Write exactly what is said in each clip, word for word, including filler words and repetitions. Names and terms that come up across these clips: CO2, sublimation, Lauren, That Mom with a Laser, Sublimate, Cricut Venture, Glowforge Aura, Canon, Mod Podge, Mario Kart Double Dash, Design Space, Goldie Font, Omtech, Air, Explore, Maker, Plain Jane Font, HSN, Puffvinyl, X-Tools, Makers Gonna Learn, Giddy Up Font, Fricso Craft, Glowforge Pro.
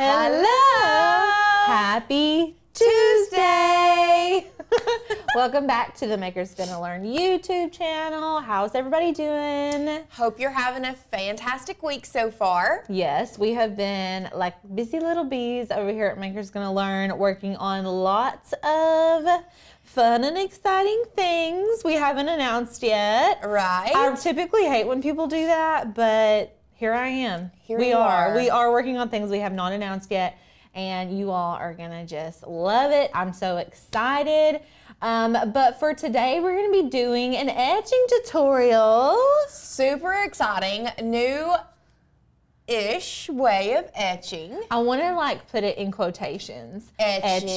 Hello! Happy Tuesday! Welcome back to the Makers Gonna Learn YouTube channel. How's everybody doing? Hope you're having a fantastic week so far. Yes, we have been like busy little bees over here at Makers Gonna Learn, working on lots of fun and exciting things we haven't announced yet. Right. I typically hate when people do that, but here I am. Here we are. are. We are working on things we have not announced yet, and you all are gonna just love it. I'm so excited. Um, but for today, we're gonna be doing an etching tutorial. Super exciting, new-ish way of etching. I wanna like put it in quotations. Etching.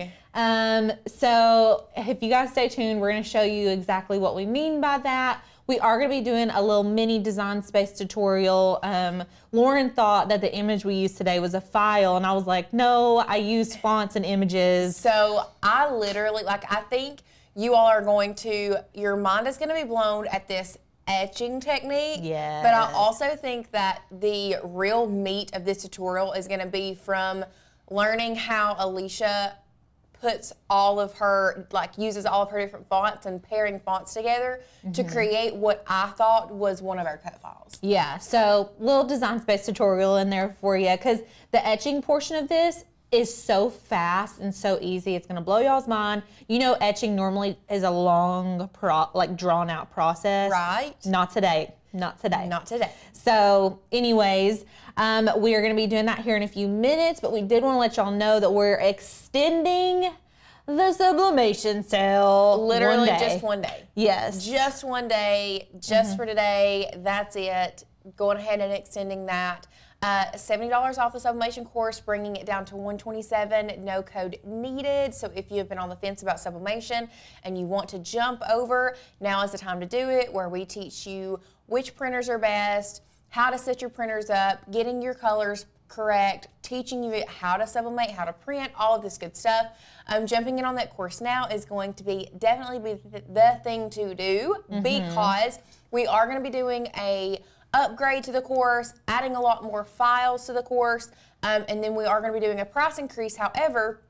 etching. Um, so if you guys stay tuned, we're gonna show you exactly what we mean by that. We are going to be doing a little mini Design Space tutorial. Um, Lauren thought that the image we used today was a file, and I was like, no, I used fonts and images. So I literally, like, I think you all are going to, your mind is going to be blown at this etching technique. Yes. But I also think that the real meat of this tutorial is going to be from learning how Alicia puts all of her, like uses all of her different fonts and pairing fonts together mm-hmm. to create what I thought was one of our cut files. Yeah, so little Design Space tutorial in there for you, because the etching portion of this is so fast and so easy. It's gonna blow y'all's mind. You know, etching normally is a long, pro like drawn out process. Right. Not today. Not today. Not today. So anyways, um, we are going to be doing that here in a few minutes, but we did want to let y'all know that we're extending the sublimation sale. Literally one just one day. Yes. Just one day, just mm-hmm. for today. That's it. Going ahead and extending that. Uh, seventy dollars off the sublimation course, bringing it down to one twenty-seven dollars, no code needed. So if you have been on the fence about sublimation and you want to jump over, now is the time to do it, where we teach you which printers are best, how to set your printers up, getting your colors correct, teaching you how to sublimate, how to print, all of this good stuff. Um, jumping in on that course now is going to be definitely be the thing to do mm-hmm. because we are going to be doing a upgrade to the course, adding a lot more files to the course, um, and then we are going to be doing a price increase. However,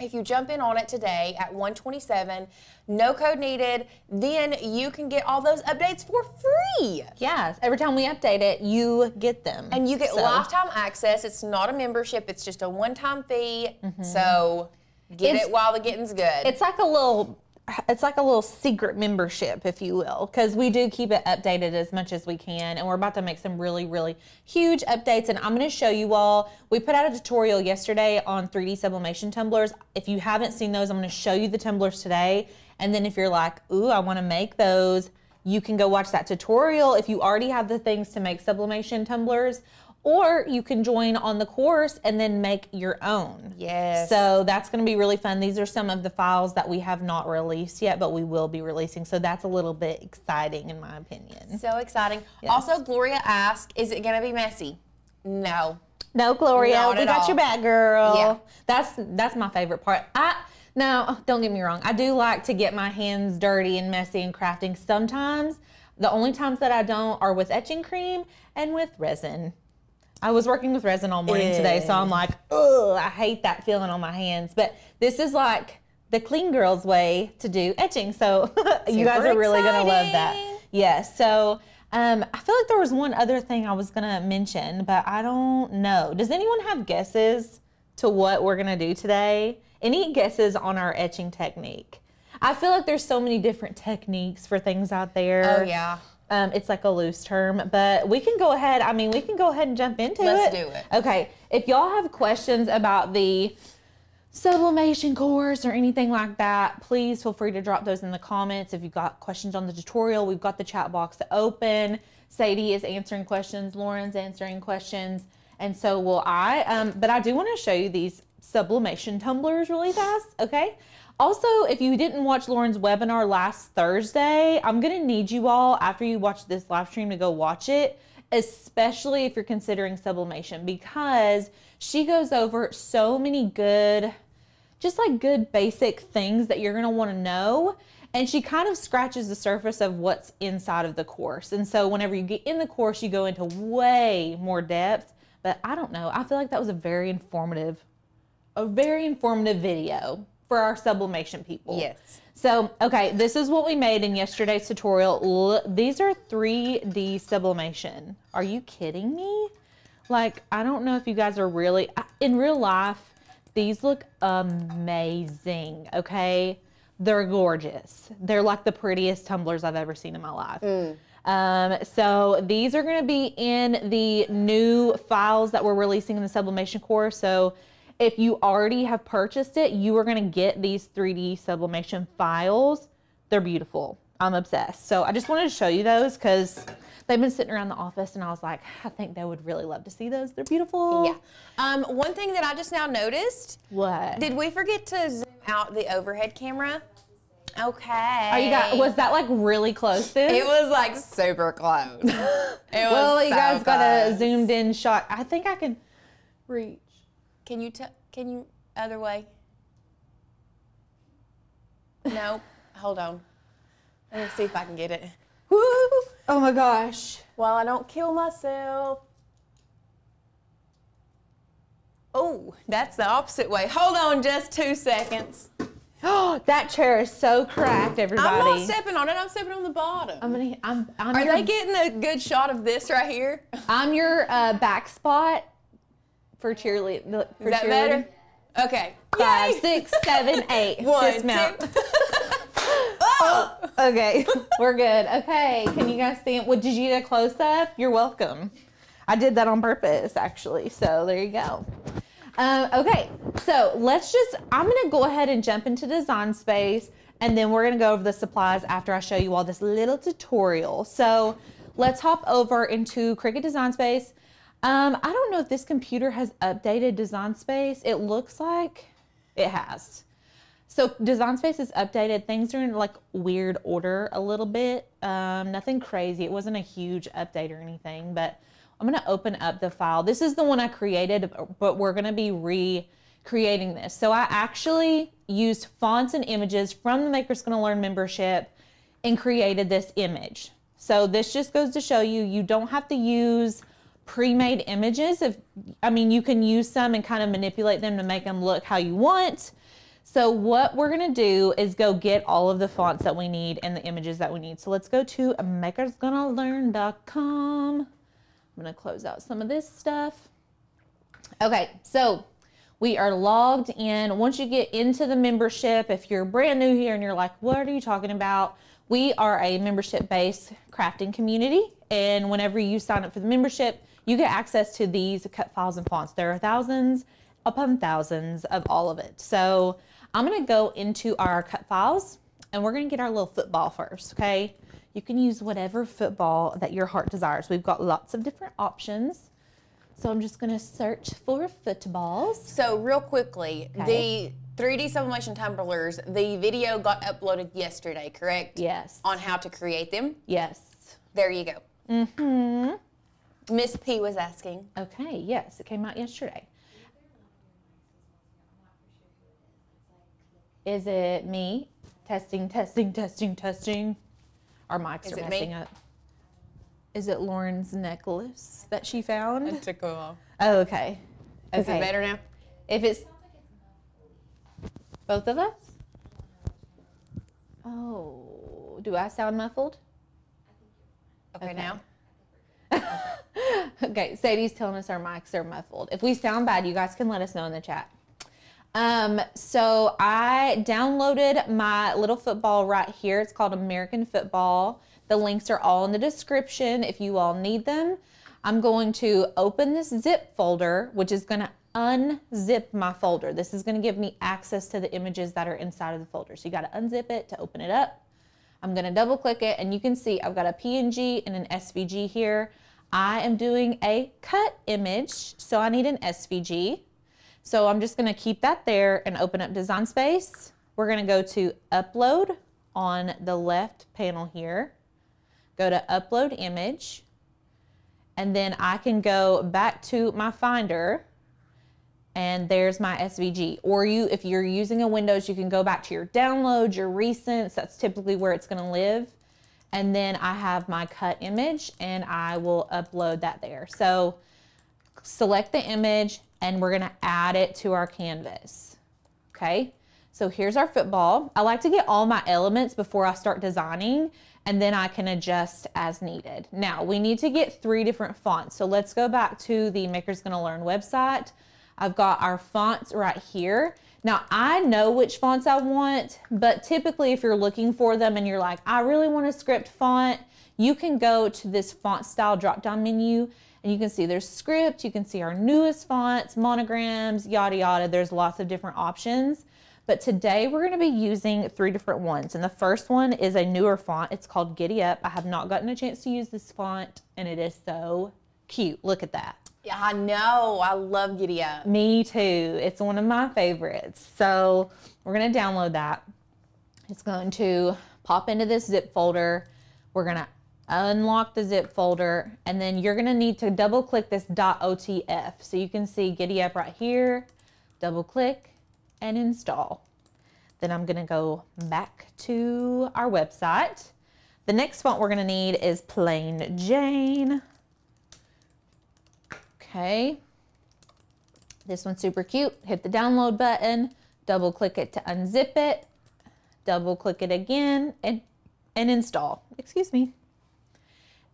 if you jump in on it today at one twenty-seven, no code needed, then you can get all those updates for free. Yes, every time we update it, you get them. And you get so. lifetime access. It's not a membership. It's just a one-time fee. Mm-hmm. So get it's, it while the getting's good. It's like a little... It's like a little secret membership, if you will, because we do keep it updated as much as we can, and we're about to make some really, really huge updates, and I'm going to show you all. We put out a tutorial yesterday on three D sublimation tumblers. If you haven't seen those, I'm going to show you the tumblers today, and then if you're like, ooh, I want to make those, you can go watch that tutorial if you already have the things to make sublimation tumblers. Or you can join on the course and then make your own. Yes. So that's going to be really fun. These are some of the files that we have not released yet, but we will be releasing. So that's a little bit exciting in my opinion. So exciting. Yes. Also, Gloria asked, is it going to be messy? No. No, Gloria. Not we got all. your back, girl. Yeah. That's, that's my favorite part. I Now, don't get me wrong. I do like to get my hands dirty and messy and crafting sometimes. The only times that I don't are with etching cream and with resin. I was working with resin all morning Ew. today, so I'm like, oh, I hate that feeling on my hands. But this is like the clean girl's way to do etching, so you guys are really exciting. gonna love that. Yes. Yeah, so um, I feel like there was one other thing I was gonna mention, but I don't know. Does anyone have guesses to what we're gonna do today? Any guesses on our etching technique? I feel like there's so many different techniques for things out there. Oh yeah. Um, it's like a loose term, but we can go ahead. I mean, we can go ahead and jump into it. Let's do it. Okay. If y'all have questions about the sublimation course or anything like that, please feel free to drop those in the comments. If you've got questions on the tutorial, we've got the chat box to open. Sadie is answering questions. Lauren's answering questions. And so will I. Um, but I do want to show you these sublimation tumblers really fast. Okay. Also, if you didn't watch Lauren's webinar last Thursday, I'm going to need you all after you watch this live stream to go watch it, especially if you're considering sublimation, because she goes over so many good, just like good basic things that you're going to want to know. And she kind of scratches the surface of what's inside of the course. And so whenever you get in the course, you go into way more depth. But I don't know, I feel like that was a very informative, a very informative video for our sublimation people. Yes. So, okay, this is what we made in yesterday's tutorial. Look, these are three D sublimation. Are you kidding me? Like, I don't know if you guys are really, I, in real life, these look amazing, okay? They're gorgeous. They're like the prettiest tumblers I've ever seen in my life. Mm. Um, so these are going to be in the new files that we're releasing in the sublimation course. So if you already have purchased it, you are going to get these three D sublimation files. They're beautiful. I'm obsessed. So I just wanted to show you those because they've been sitting around the office and I was like, I think they would really love to see those. They're beautiful. Yeah. Um, one thing that I just now noticed. What? Did we forget to zoom out the overhead camera? Okay. Oh, you got, was that like really close then? It was like super close. It was well, you so guys close. Got a zoomed in shot. I think I can reach. Can you tell, can you, other way? No, hold on. Let me see if I can get it. Woo! Oh my gosh. Well, I don't kill myself. Oh, that's the opposite way. Hold on just two seconds. Oh, that chair is so cracked, everybody. I'm not stepping on it. I'm stepping on the bottom. I'm gonna, I'm, I'm Are your, they getting a good shot of this right here? I'm your uh, back spot for cheerlead. Is for that cheerleading. Better? Okay. Five, Yay. six, seven, eight. One, dismount. Two. Oh, okay. We're good. Okay. Can you guys see it? Well, did you get a close-up? You're welcome. I did that on purpose, actually. So there you go. Um, okay, so let's just, I'm going to go ahead and jump into Design Space, and then we're going to go over the supplies after I show you all this little tutorial. So let's hop over into Cricut Design Space. Um, I don't know if this computer has updated Design Space. It looks like it has. So Design Space is updated. Things are in like weird order a little bit. Um, nothing crazy. It wasn't a huge update or anything, but I'm going to open up the file. This is the one I created, but we're going to be recreating this. So I actually used fonts and images from the Makers Gonna Learn membership and created this image. So this just goes to show you, you don't have to use pre-made images. If I mean, you can use some and kind of manipulate them to make them look how you want. So what we're going to do is go get all of the fonts that we need and the images that we need. So let's go to makers gonna learn dot com. I'm going to close out some of this stuff. Okay, so we are logged in. Once you get into the membership, if you're brand new here and you're like, what are you talking about? We are a membership-based crafting community, and whenever you sign up for the membership, you get access to these cut files and fonts. There are thousands upon thousands of all of it. So I'm going to go into our cut files, and we're going to get our little football first, okay? You can use whatever football that your heart desires. We've got lots of different options. So I'm just gonna search for footballs. So real quickly, okay. The three D sublimation tumblers, the video got uploaded yesterday, correct? Yes. On how to create them? Yes. There you go. Mm-hmm. Miss P was asking. Okay, yes, it came out yesterday. Is it me? Testing, testing, testing, testing. Our mics are messing me? up. Is it Lauren's necklace that she found? It took a while. Oh, okay. Is okay. it better now? If it's both of us? Oh, do I sound muffled? Okay, okay. now? Okay, Sadie's telling us our mics are muffled. If we sound bad, you guys can let us know in the chat. Um, so I downloaded my little football right here. It's called American Football. The links are all in the description if you all need them. I'm going to open this zip folder, which is going to unzip my folder. This is going to give me access to the images that are inside of the folder. So you got to unzip it to open it up. I'm going to double click it, and you can see I've got a P N G and an S V G here. I am doing a cut image, so I need an S V G. So I'm just gonna keep that there and open up Design Space. We're gonna go to Upload on the left panel here. Go to Upload Image, and then I can go back to my Finder, and there's my S V G. Or you, if you're using a Windows, you can go back to your downloads, your recents, that's typically where it's gonna live. And then I have my cut image, and I will upload that there. So select the image, and we're gonna add it to our canvas, okay? So here's our football. I like to get all my elements before I start designing, and then I can adjust as needed. Now, we need to get three different fonts. So let's go back to the Makers Gonna Learn website. I've got our fonts right here. Now, I know which fonts I want, but typically if you're looking for them and you're like, I really want a script font, you can go to this font style drop-down menu, and you can see there's script, you can see our newest fonts, monograms, yada, yada. There's lots of different options. But today we're gonna be using three different ones. And the first one is a newer font. It's called Giddy Up. I have not gotten a chance to use this font, and it is so cute. Look at that. Yeah, I know. I love Giddy Up. Me too. It's one of my favorites. So we're gonna download that. It's going to pop into this zip folder. We're gonna unlock the zip folder, and then you're gonna need to double click this .otf. So you can see Giddy Up right here, double click, and install. Then I'm gonna go back to our website. The next font we're gonna need is Plain Jane. Okay, this one's super cute. Hit the download button, double click it to unzip it, double click it again, and, and install, excuse me.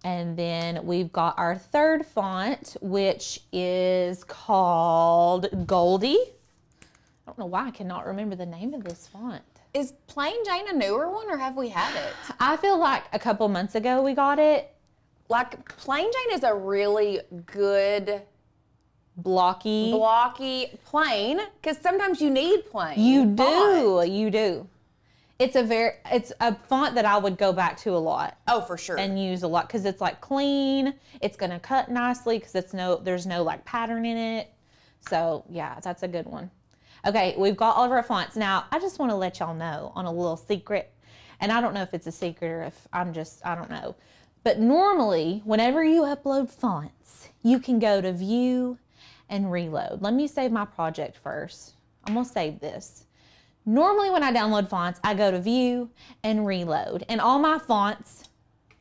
And then we've got our third font, which is called Goldie. I don't know why I cannot remember the name of this font. Is Plain Jane a newer one, or have we had it? I feel like a couple months ago we got it. Like, Plain Jane is a really good blocky blocky plain, because sometimes you need plain. You do, font. you do. It's a very it's a font that I would go back to a lot. Oh, for sure. And use a lot, because it's like clean. It's gonna cut nicely because it's no there's no like pattern in it. So yeah, that's a good one. Okay, we've got all of our fonts. Now, I just want to let y'all know on a little secret, and I don't know if it's a secret or if I'm just, I don't know. But normally, whenever you upload fonts, you can go to View and Reload. Let me save my project first. I'm going to save this. Normally, when I download fonts, I go to View and Reload, and all my fonts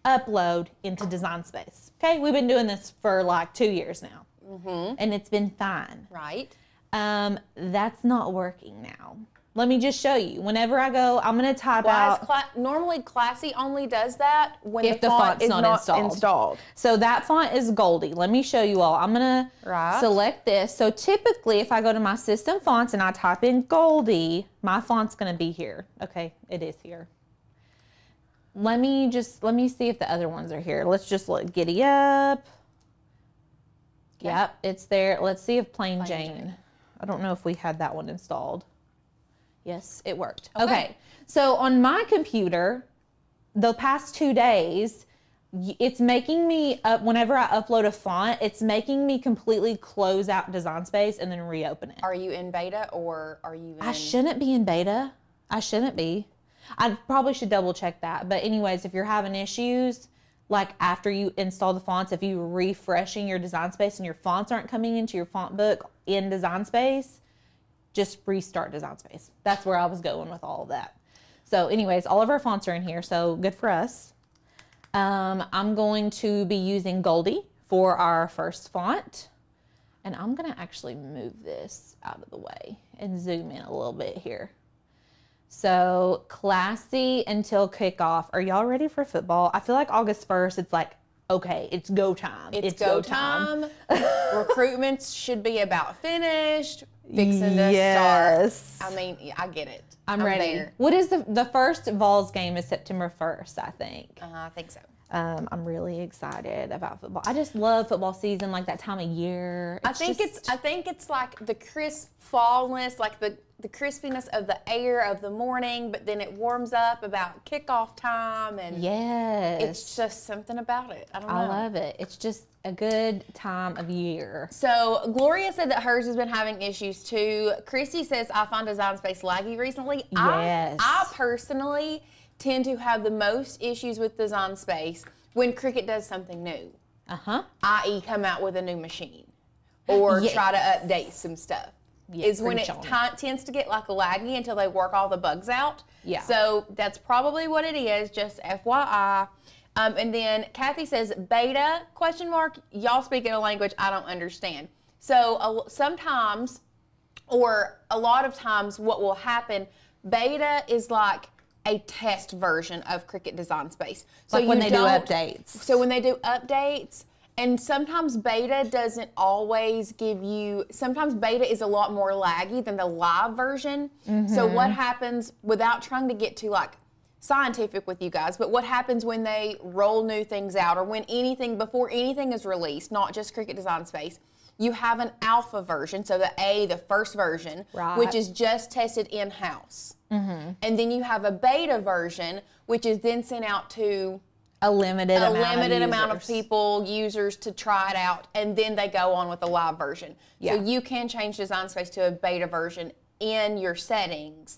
upload into Design Space. Okay, we've been doing this for like two years now, mm-hmm. and it's been fine. Right. Um, that's not working now. Let me just show you. Whenever I go, I'm going to type Why out. Cla normally, Classy only does that when if the, font the font's is not, not installed. installed. So that font is Goldie. Let me show you all. I'm going right. to select this. So typically, if I go to my system fonts and I type in Goldie, my font's going to be here. Okay, it is here. Let me just, let me see if the other ones are here. Let's just look. Giddy Up. Okay. Yep, it's there. Let's see if Plain, Plain Jane. Jane. I don't know if we had that one installed. Yes, it worked. Okay. okay. So on my computer, the past two days, it's making me, up, whenever I upload a font, it's making me completely close out Design Space and then reopen it. Are you in beta or are you in? I shouldn't be in beta. I shouldn't be. I probably should double check that. But anyways, if you're having issues, like after you install the fonts, if you're refreshing your Design Space and your fonts aren't coming into your font book in Design Space, just restart Design Space. That's where I was going with all of that. So anyways, all of our fonts are in here, so good for us. Um, I'm going to be using Goldie for our first font. And I'm gonna actually move this out of the way and zoom in a little bit here. So Classy until kickoff. Are y'all ready for football? I feel like August first, it's like, okay, it's go time. It's, it's go, go time. time. Recruitment should be about finished. Fixing to yes. start. I mean, I get it. I'm, I'm ready. There. What is the, the first Vols game is September first, I think. Uh, I think so. Um, I'm really excited about football. I just love football season, like that time of year. It's I think just... it's I think it's like the crisp fallness, like the, the crispiness of the air of the morning, but then it warms up about kickoff time, and yes. it's just something about it. I don't know. I love it. It's just a good time of year. So Gloria said that hers has been having issues too. Chrissy says, I find Design Space laggy recently. Yes. I, I personally tend to have the most issues with Design Space when Cricut does something new. Uh-huh. that is come out with a new machine or yes. try to update some stuff. Yeah, is when it tends to get like laggy until they work all the bugs out. Yeah. So that's probably what it is, just F Y I. Um, and then Kathy says, beta, question mark, y'all speak in a language I don't understand. So uh, sometimes, or a lot of times, what will happen, beta is like a test version of Cricut Design Space. So like when they do updates. So when they do updates, and sometimes beta doesn't always give you, sometimes beta is a lot more laggy than the live version. Mm-hmm. So what happens, without trying to get to like scientific with you guys, but what happens when they roll new things out, or when anything, before anything is released, not just Cricut Design Space, you have an alpha version, so the A, the first version, right, which is just tested in-house. Mm-hmm. And then you have a beta version, which is then sent out to a limited, a amount, limited of amount of people, users, to try it out, and then they go on with the live version. Yeah. So you can change Design Space to a beta version in your settings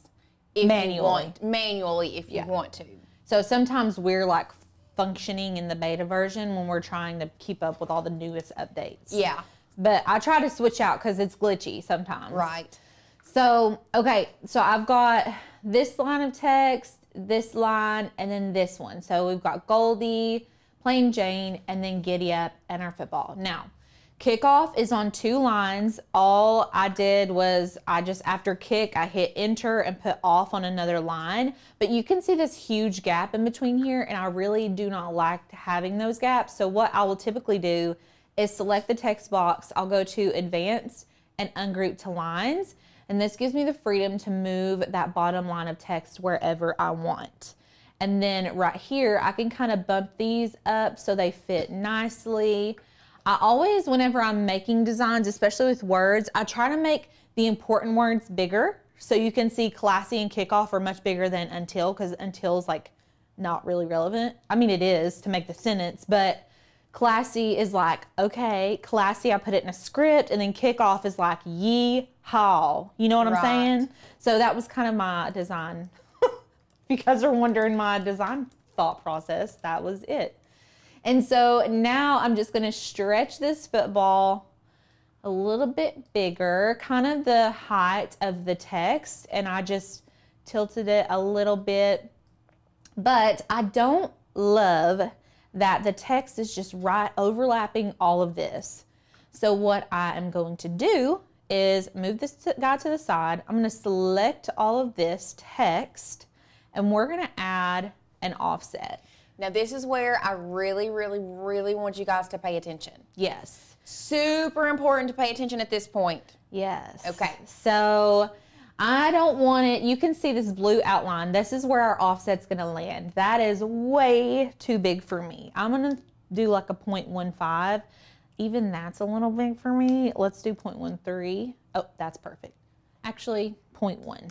if manually. you want. Manually, if yeah. you want to. So sometimes we're like functioning in the beta version when we're trying to keep up with all the newest updates. Yeah. But I try to switch out because it's glitchy sometimes. Right. So, okay, so I've got this line of text, this line, and then this one. So we've got Goldie, Plain Jane, and then Giddy Up and our football. Now, kickoff is on two lines. All I did was I just, after kick, I hit enter and put off on another line. But you can see this huge gap in between here, and I really do not like having those gaps. So what I will typically do is select the text box. I'll go to advanced and ungroup to lines. And this gives me the freedom to move that bottom line of text wherever I want. And then right here, I can kind of bump these up so they fit nicely. I always, whenever I'm making designs, especially with words, I try to make the important words bigger. So you can see classy and kickoff are much bigger than until, because until is like not really relevant. I mean, it is to make the sentence, but classy is like, okay, classy, I put it in a script, and then kickoff is like, yee-haw. You know what I'm right. saying? So that was kind of my design. Because you're wondering my design thought process, that was it. And so now I'm just going to stretch this football a little bit bigger, kind of the height of the text, and I just tilted it a little bit. But I don't love that the text is just right overlapping all of this. So what I am going to do is move this guy to the side. I'm going to select all of this text, and we're going to add an offset. Now this is where I really, really, really want you guys to pay attention. Yes. Super important to pay attention at this point. Yes. Okay. So I don't want it, you can see this blue outline. This is where our offset's gonna land. That is way too big for me. I'm gonna do like a point one five. Even that's a little big for me. Let's do point one three. Oh, that's perfect. Actually, point one.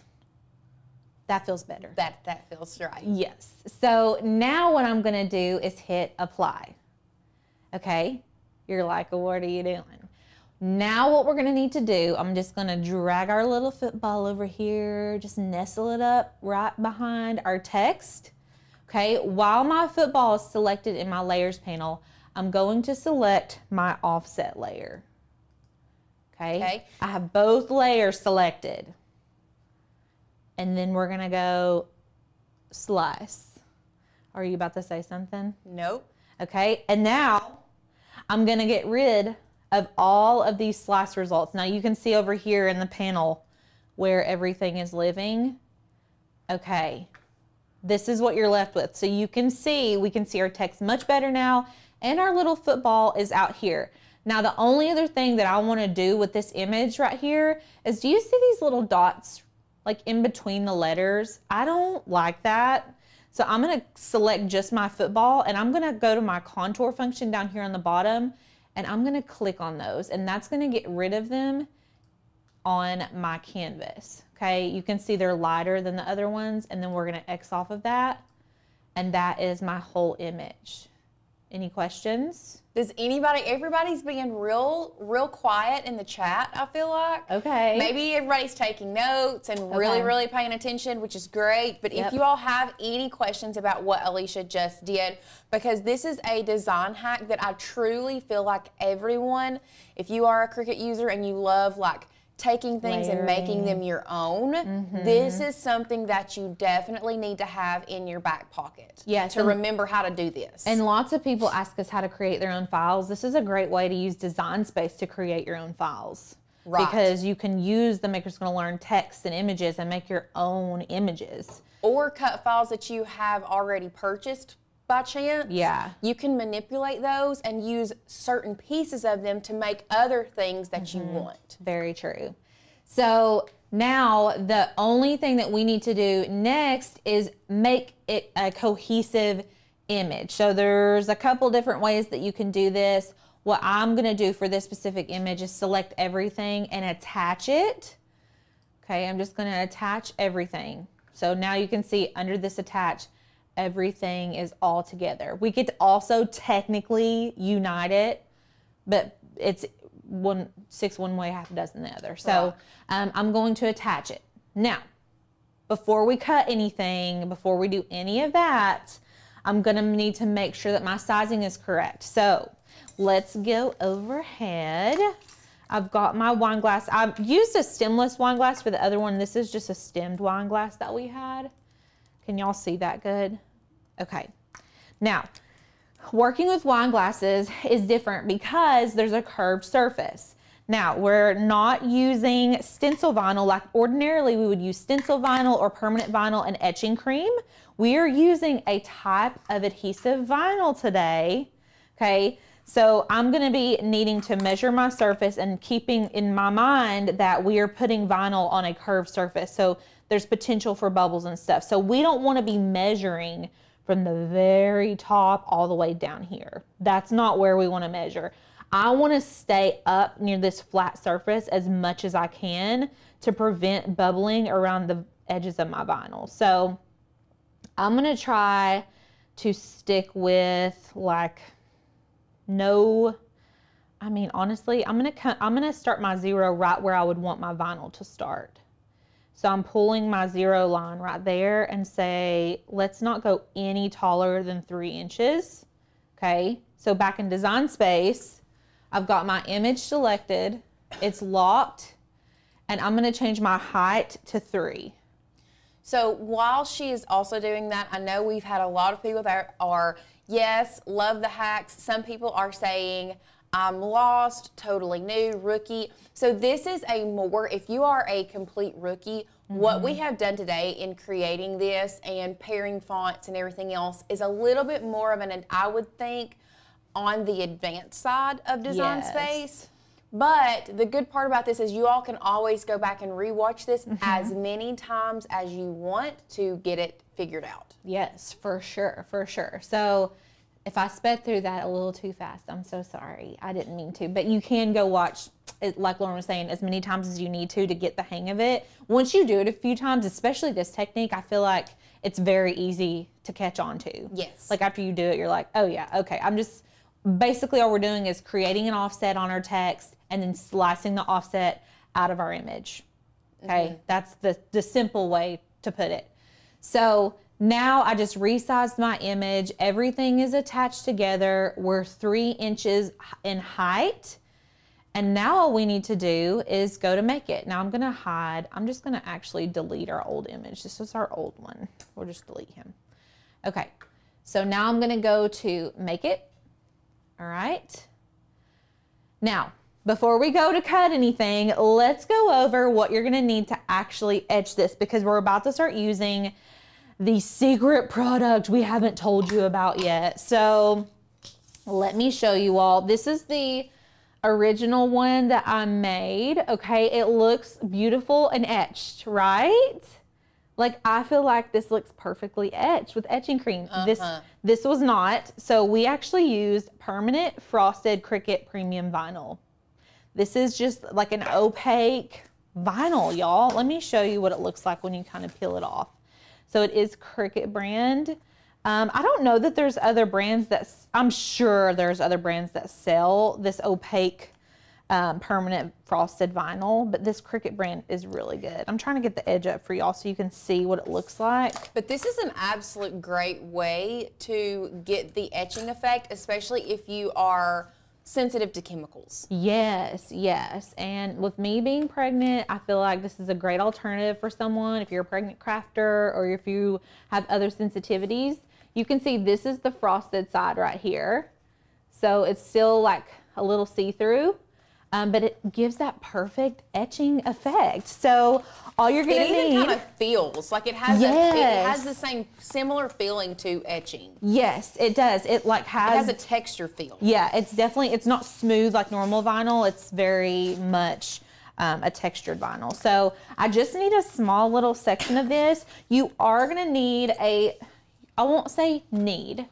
That feels better. That, that feels right. Yes. So now what I'm gonna do is hit apply. Okay, you're like, well, what are you doing? Now what we're gonna need to do, I'm just gonna drag our little football over here, just nestle it up right behind our text. Okay, while my football is selected in my layers panel, I'm going to select my offset layer. Okay, okay. I have both layers selected. And then we're gonna go slice. Are you about to say something? Nope. Okay, and now I'm gonna get rid of all of these slice results. Now you can see over here in the panel where everything is living. Okay, this is what you're left with. So you can see, we can see our text much better now, and our little football is out here. Now the only other thing that I wanna do with this image right here is, do you see these little dots like in between the letters? I don't like that. So I'm gonna select just my football, and I'm gonna go to my contour function down here on the bottom, and I'm gonna click on those, and that's gonna get rid of them on my canvas. Okay, you can see they're lighter than the other ones, and then we're gonna X off of that, and that is my whole image. Any questions? Does anybody, everybody's being real, real quiet in the chat, I feel like. Okay. Maybe everybody's taking notes and okay. really, really paying attention, which is great. But yep. if you all have any questions about what Alicia just did, because this is a design hack that I truly feel like everyone, if you are a Cricut user and you love like taking things Layering. and making them your own, mm-hmm. this is something that you definitely need to have in your back pocket yes, to remember how to do this. And lots of people ask us how to create their own files. This is a great way to use Design Space to create your own files. Right. Because you can use the Makers Gonna Learn text and images and make your own images. Or cut files that you have already purchased by chance. Yeah. You can manipulate those and use certain pieces of them to make other things that mm-hmm. you want. Very true. So now the only thing that we need to do next is make it a cohesive image. So there's a couple different ways that you can do this. What I'm gonna do for this specific image is select everything and attach it. Okay, I'm just gonna attach everything. So now you can see under this attach, everything is all together. We could also technically unite it, but it's one, six one way, half a dozen the other. So um, I'm going to attach it. Now, before we cut anything, before we do any of that, I'm gonna need to make sure that my sizing is correct. So let's go overhead. I've got my wine glass. I've used a stemless wine glass for the other one. This is just a stemmed wine glass that we had. Can y'all see that good? Okay. Now, working with wine glasses is different because there's a curved surface. Now, we're not using stencil vinyl like ordinarily we would use stencil vinyl or permanent vinyl and etching cream. We are using a type of adhesive vinyl today, okay? So I'm gonna be needing to measure my surface and keeping in my mind that we are putting vinyl on a curved surface. So there's potential for bubbles and stuff. So we don't wanna be measuring from the very top all the way down here. That's not where we wanna measure. I wanna stay up near this flat surface as much as I can to prevent bubbling around the edges of my vinyl. So I'm gonna try to stick with like, No, I mean, honestly, I'm gonna come, I'm gonna start my zero right where I would want my vinyl to start. So I'm pulling my zero line right there and say, let's not go any taller than three inches. Okay, so back in Design Space, I've got my image selected, it's locked, and I'm gonna change my height to three. So while she is also doing that, I know we've had a lot of people that are, yes, love the hacks. Some people are saying, I'm lost, totally new, rookie. So this is a more, if you are a complete rookie, mm-hmm. what we have done today in creating this and pairing fonts and everything else is a little bit more of an, I would think, on the advanced side of Design yes. Space. But the good part about this is you all can always go back and rewatch this mm-hmm. as many times as you want to get it figured out. Yes, for sure, for sure. So if I sped through that a little too fast, I'm so sorry. I didn't mean to. But you can go watch, it, like Lauren was saying, as many times as you need to to get the hang of it. Once you do it a few times, especially this technique, I feel like it's very easy to catch on to. Yes. Like after you do it, you're like, oh yeah, okay. I'm just, basically all we're doing is creating an offset on our text and then slicing the offset out of our image. Okay, mm-hmm. that's the, the simple way to put it. So now I just resized my image. Everything is attached together. We're three inches in height. And now all we need to do is go to make it. Now I'm gonna hide, I'm just gonna actually delete our old image. This is our old one. We'll just delete him. Okay, so now I'm gonna go to make it. All right, now, before we go to cut anything, let's go over what you're gonna need to actually etch this because we're about to start using the secret product we haven't told you about yet. So let me show you all. This is the original one that I made, okay? It looks beautiful and etched, right? Like I feel like this looks perfectly etched with etching cream. Uh-huh. This this was not, so we actually used permanent frosted Cricut premium vinyl. This is just like an opaque vinyl, y'all. Let me show you what it looks like when you kind of peel it off. So it is Cricut brand. Um, I don't know that there's other brands that, I'm sure there's other brands that sell this opaque um, permanent frosted vinyl, but this Cricut brand is really good. I'm trying to get the edge up for y'all so you can see what it looks like. But this is an absolute great way to get the etching effect, especially if you are sensitive to chemicals. Yes, yes. And with me being pregnant, I feel like this is a great alternative for someone. If you're a pregnant crafter or if you have other sensitivities, you can see this is the frosted side right here. So it's still like a little see-through, um, but it gives that perfect etching effect. So all you're going to need. It even kind of feels like it has. Yes. A, it has the same similar feeling to etching. Yes, it does. It like has. It has a texture feel. Yeah, it's definitely. It's not smooth like normal vinyl. It's very much. Um, a textured vinyl. So I just need a small little section of this. You are going to need a. I won't say need.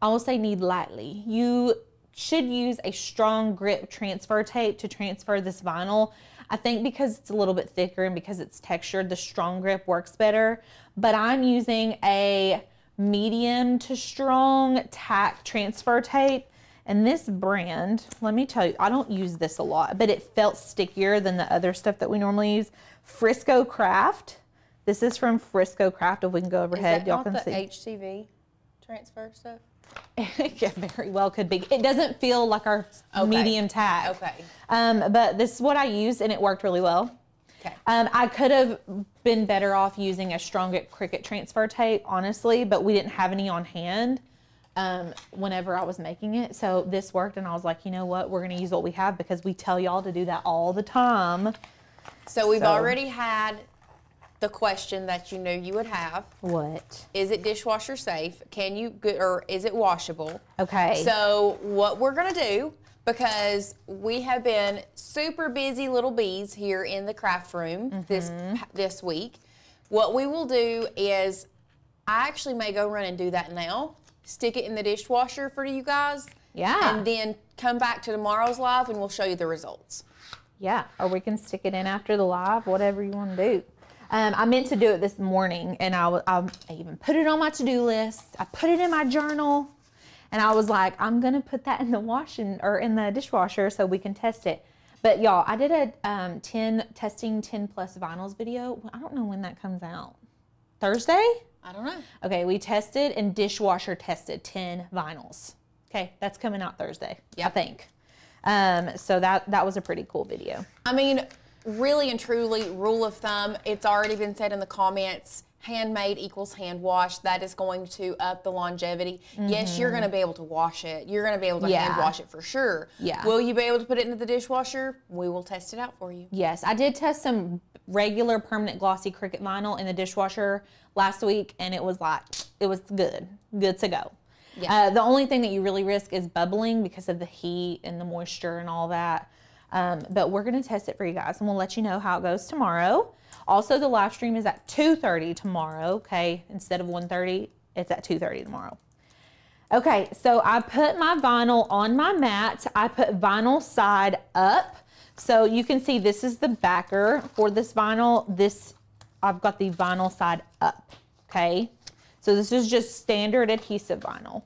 I will say need lightly. You should use a strong grip transfer tape to transfer this vinyl. I think because it's a little bit thicker and because it's textured, the strong grip works better. But I'm using a medium to strong tack transfer tape. And this brand, let me tell you, I don't use this a lot, but it felt stickier than the other stuff that we normally use. Fricso Craft. This is from Fricso Craft. If we can go overhead, y'all can see. Is that not the H C V transfer stuff? It very well could be. It doesn't feel like our okay. medium tack. Okay. Um, but this is what I used, and it worked really well. Okay. Um, I could have been better off using a stronger Cricut transfer tape, honestly, but we didn't have any on hand um, whenever I was making it. So this worked, and I was like, you know what? We're going to use what we have because we tell y'all to do that all the time. So we've so. already had the question that you knew you would have. What? Is it dishwasher safe? Can you, or is it washable? Okay. So what we're gonna do, because we have been super busy little bees here in the craft room mm-hmm. this, this week, what we will do is, I actually may go run and do that now, stick it in the dishwasher for you guys. Yeah. And then come back to tomorrow's live and we'll show you the results. Yeah, or we can stick it in after the live, whatever you wanna do. Um, I meant to do it this morning, and I, I, I even put it on my to-do list. I put it in my journal, and I was like, I'm gonna put that in the washing or in the dishwasher so we can test it. But y'all, I did a um, ten testing ten plus vinyls video. I don't know when that comes out. Thursday? I don't know. Okay, we tested and dishwasher tested ten vinyls. Okay, that's coming out Thursday. Yep. I think. Um, so that that was a pretty cool video. I mean. Really and truly, rule of thumb, it's already been said in the comments, handmade equals hand wash. That is going to up the longevity. Mm-hmm. Yes, you're going to be able to wash it. You're going to be able to yeah. hand wash it for sure. Yeah. Will you be able to put it into the dishwasher? We will test it out for you. Yes, I did test some regular permanent glossy Cricut vinyl in the dishwasher last week, and it was like, it was good. Good to go. Yeah. Uh, the only thing that you really risk is bubbling because of the heat and the moisture and all that. Um, but we're going to test it for you guys, and we'll let you know how it goes tomorrow. Also, the live stream is at two thirty tomorrow, okay? Instead of one thirty, it's at two thirty tomorrow. Okay, so I put my vinyl on my mat. I put vinyl side up. So you can see this is the backer for this vinyl. This, I've got the vinyl side up, okay? So this is just standard adhesive vinyl.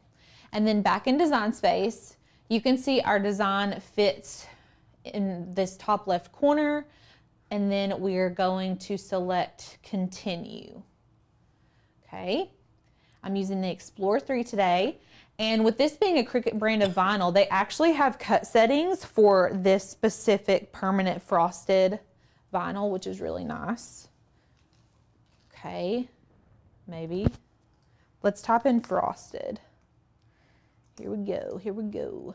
And then back in Design Space, you can see our design fits in this top left corner, and then we're going to select continue. Okay, I'm using the Explore three today, and with this being a Cricut brand of vinyl, they actually have cut settings for this specific permanent frosted vinyl, which is really nice. Okay, maybe let's type in frosted. Here we go, here we go.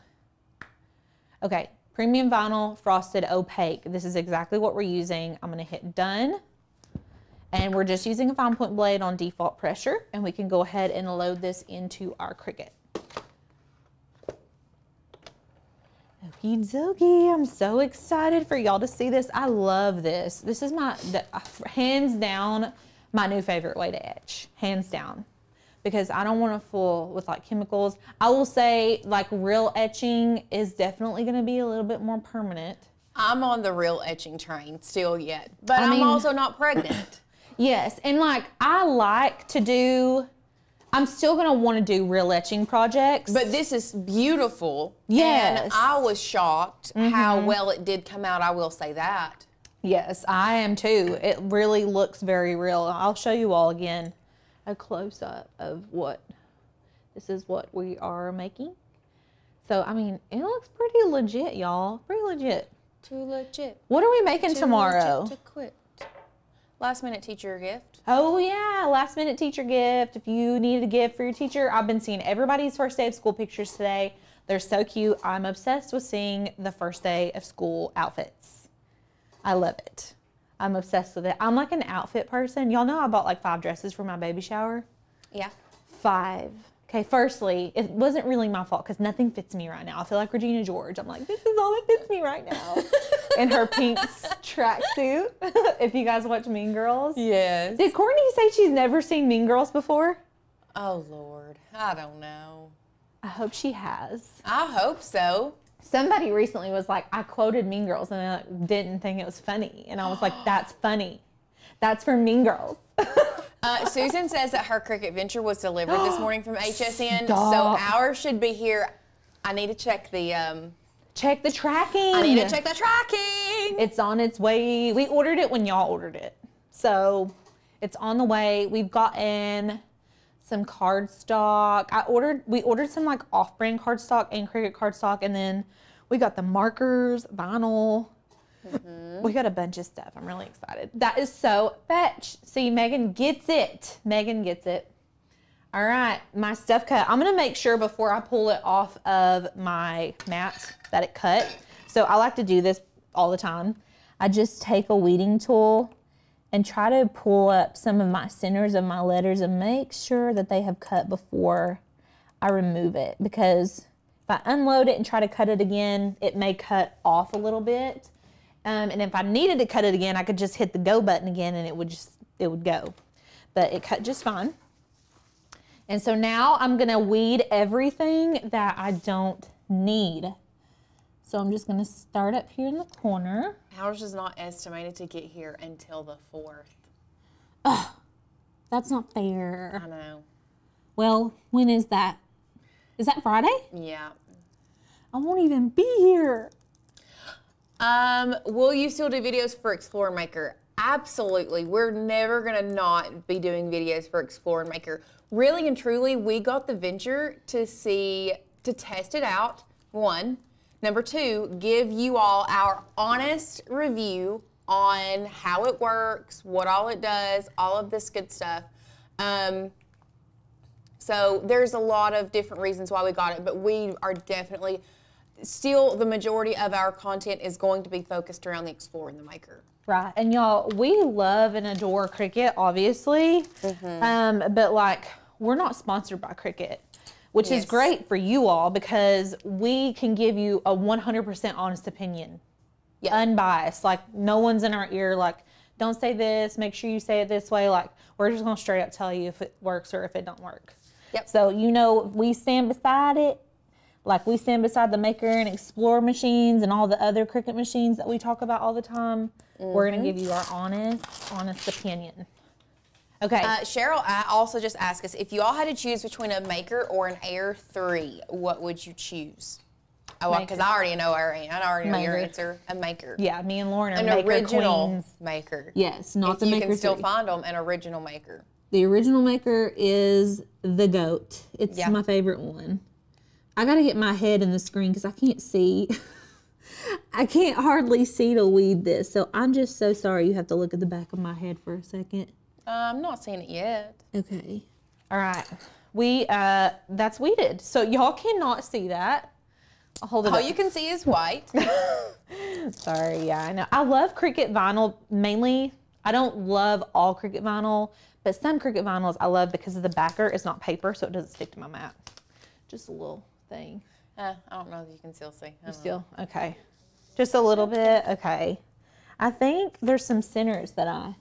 Okay. Premium vinyl, frosted, opaque. This is exactly what we're using. I'm gonna hit done. And we're just using a fine point blade on default pressure, and we can go ahead and load this into our Cricut. Okie dokie, I'm so excited for y'all to see this. I love this. This is my, the, hands down, my new favorite way to etch, hands down. Because I don't want to fool with like chemicals. I will say like real etching is definitely going to be a little bit more permanent. I'm on the real etching train still yet, but I I'm mean, also not pregnant. Yes, and like I like to do, I'm still going to want to do real etching projects. But this is beautiful. Yes. And I was shocked mm-hmm. how well it did come out, I will say that. Yes, I am too. It really looks very real. I'll show you all again. A close-up of what this is what we are making. So, I mean, it looks pretty legit, y'all. Pretty legit. Too legit. What are we making Too tomorrow? Legit to quit. Last minute teacher gift. Oh yeah, last minute teacher gift. If you needed a gift for your teacher, I've been seeing everybody's first day of school pictures today. They're so cute. I'm obsessed with seeing the first day of school outfits. I love it. I'm obsessed with it. I'm like an outfit person. Y'all know I bought like five dresses for my baby shower. Yeah. Five. Okay, firstly, it wasn't really my fault because nothing fits me right now. I feel like Regina George. I'm like, this is all that fits me right now. In her pink tracksuit. If you guys watch Mean Girls. Yes. Did Courtney say she's never seen Mean Girls before? Oh, Lord. I don't know. I hope she has. I hope so. Somebody recently was like, I quoted Mean Girls, and I like, didn't think it was funny. And I was like, that's funny. That's from Mean Girls. Uh, Susan says that her Cricut Venture was delivered this morning from H S N, Stop. so ours should be here. I need to check the um, check the tracking. I need to check the tracking. It's on its way. We ordered it when y'all ordered it, so it's on the way. We've gotten some cardstock. I ordered. We ordered some like off-brand cardstock and Cricut cardstock, and then we got the markers, vinyl. Mm-hmm. We got a bunch of stuff. I'm really excited. That is so fetch. See, Megan gets it. Megan gets it. All right, my stuff cut. I'm going to make sure before I pull it off of my mat that it cut. So I like to do this all the time. I just take a weeding tool and try to pull up some of my centers of my letters and make sure that they have cut before I remove it. Because if I unload it and try to cut it again, it may cut off a little bit. Um, and if I needed to cut it again, I could just hit the go button again and it would just, it would go. But it cut just fine. And so now I'm going to weed everything that I don't need. So I'm just going to start up here in the corner. Ours is not estimated to get here until the fourth. Oh, that's not fair. I know. Well, when is that? Is that Friday? Yeah. I won't even be here. Um, will you still do videos for Explore and Maker? Absolutely. We're never going to not be doing videos for Explore and Maker. Really and truly, we got the Venture to see, to test it out, one. Number two, give you all our honest review on how it works, what all it does, all of this good stuff. Um, so there's a lot of different reasons why we got it, but we are definitely... Still, the majority of our content is going to be focused around the Explorer and the Maker. Right, and y'all, we love and adore Cricut, obviously, mm-hmm. um, but like, we're not sponsored by Cricut, which yes. is great for you all because we can give you a one hundred percent honest opinion, yep. unbiased, like no one's in our ear, like, don't say this, make sure you say it this way, like, we're just gonna straight up tell you if it works or if it don't work. Yep. So, you know, we stand beside it. Like we stand beside the Maker and Explore machines and all the other Cricut machines that we talk about all the time. Mm-hmm. We're going to give you our honest, honest opinion. Okay. Uh, Cheryl, I also just asked us, if you all had to choose between a Maker or an Air three, what would you choose? Oh, because I already know our I already know Maker. Your answer. A Maker. Yeah, me and Lauren are an Maker original queens. Maker. Yes, not if the you Maker. You can still three. Find them. An original Maker. The original Maker is the GOAT. It's yeah. my favorite one. I gotta get my head in the screen because I can't see. I can't hardly see to weed this. So I'm just so sorry you have to look at the back of my head for a second. Uh, I'm not seeing it yet. Okay. All right. We, uh, that's weeded. So y'all cannot see that. I'll hold it All up. You can see is white. Sorry, yeah, I know. I love Cricut vinyl mainly. I don't love all Cricut vinyl, but some Cricut vinyls I love because of the backer. It's not paper, so it doesn't stick to my mat. Just a little thing. Uh, I don't know if you can still see. You still? Know. Okay. Just a little bit. Okay. I think there's some centers that I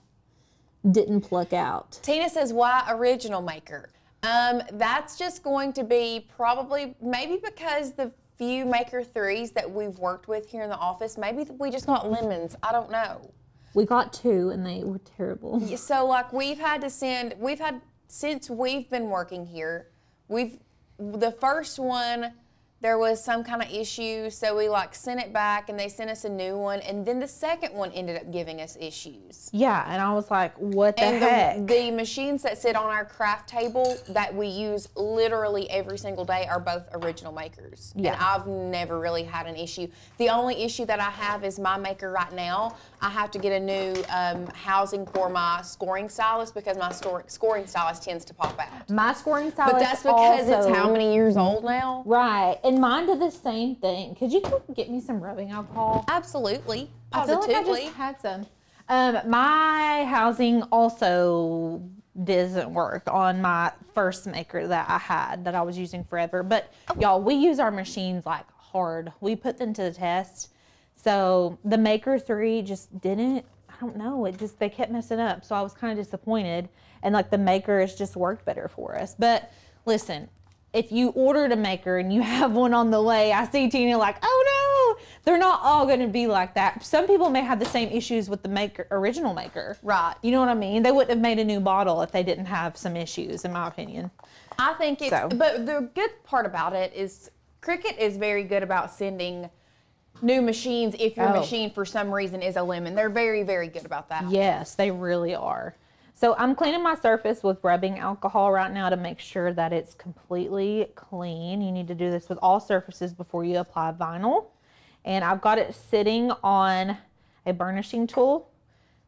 didn't pluck out. Tina says, why original Maker? Um, that's just going to be probably, maybe because the few Maker threes that we've worked with here in the office, maybe we just got lemons. I don't know. We got two and they were terrible. So like we've had to send, we've had, since we've been working here, we've, the first one there was some kind of issue, so we like sent it back and they sent us a new one, and then the second one ended up giving us issues. Yeah, and I was like, what the and heck? And the, the machines that sit on our craft table that we use literally every single day are both original Makers. Yeah. And I've never really had an issue. The only issue that I have is my Maker right now, I have to get a new um, housing for my scoring stylus because my scoring stylus tends to pop out. My scoring stylus But that's because also, it's how many years old now? Right. And mine did the same thing. Could you get me some rubbing alcohol? Absolutely. Positively. I feel like I just had some. Um, my housing also doesn't work on my first Maker that I had that I was using forever. But y'all, we use our machines like hard. We put them to the test. So the Maker three just didn't, I don't know, it just, they kept messing up. So I was kind of disappointed. And like the Maker has just worked better for us. But listen, if you ordered a Maker and you have one on the way, I see Tina like, oh no, they're not all going to be like that. Some people may have the same issues with the maker, original Maker. Right. You know what I mean? They wouldn't have made a new bottle if they didn't have some issues, in my opinion. I think it's, so. But the good part about it is Cricut is very good about sending new machines if your oh. machine for some reason is a lemon. They're very, very good about that. Yes, they really are. So I'm cleaning my surface with rubbing alcohol right now to make sure that it's completely clean. You need to do this with all surfaces before you apply vinyl. And I've got it sitting on a burnishing tool.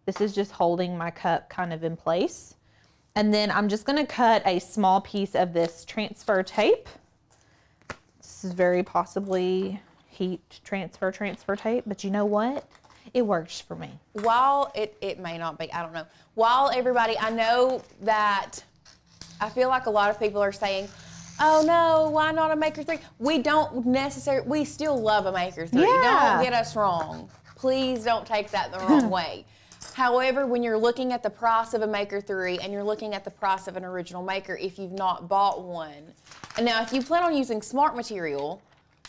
This is just holding my cup kind of in place. And then I'm just gonna cut a small piece of this transfer tape. This is very possibly heat transfer, transfer tape, but you know what? It works for me. While it, it may not be, I don't know. While everybody, I know that I feel like a lot of people are saying, oh no, why not a Maker three? We don't necessarily, we still love a Maker three. Yeah. Don't get us wrong. Please don't take that the wrong way. However, when you're looking at the price of a Maker three and you're looking at the price of an original Maker, if you've not bought one. And now if you plan on using smart material,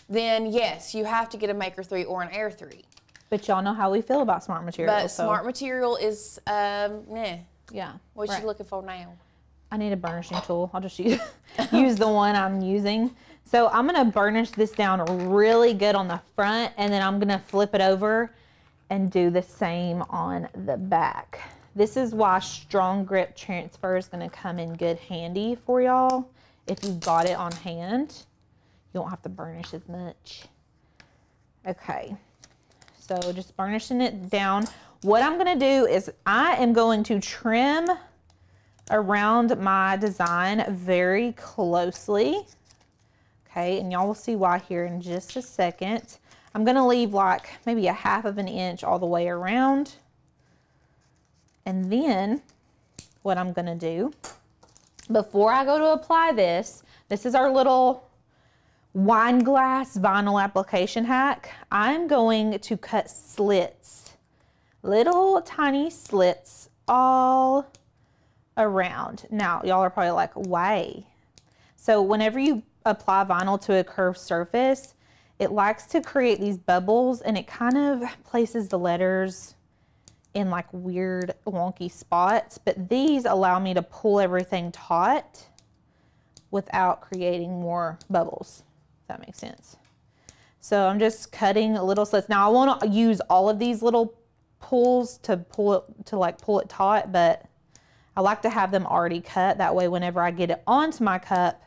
then yes, you have to get a Maker three or an Air three. But y'all know how we feel about smart material. But so. Smart material is, um, meh. Yeah. What right. you looking for now? I need a burnishing tool. I'll just use, use the one I'm using. So I'm going to burnish this down really good on the front, and then I'm going to flip it over and do the same on the back. This is why strong grip transfer is going to come in good handy for y'all. If you've got it on hand, you don't have to burnish as much. Okay. So just burnishing it down. What I'm gonna do is I am going to trim around my design very closely. Okay, and y'all will see why here in just a second. I'm gonna leave like maybe a half of an inch all the way around. And then what I'm gonna do, before I go to apply this, this is our little wine glass vinyl application hack. I'm going to cut slits, little tiny slits all around. Now, y'all are probably like, why? So whenever you apply vinyl to a curved surface, it likes to create these bubbles and it kind of places the letters in like weird wonky spots, but these allow me to pull everything taut without creating more bubbles. That makes sense. So I'm just cutting little slits. Now I want to use all of these little pulls to pull it, to like pull it taut, but I like to have them already cut. That way whenever I get it onto my cup,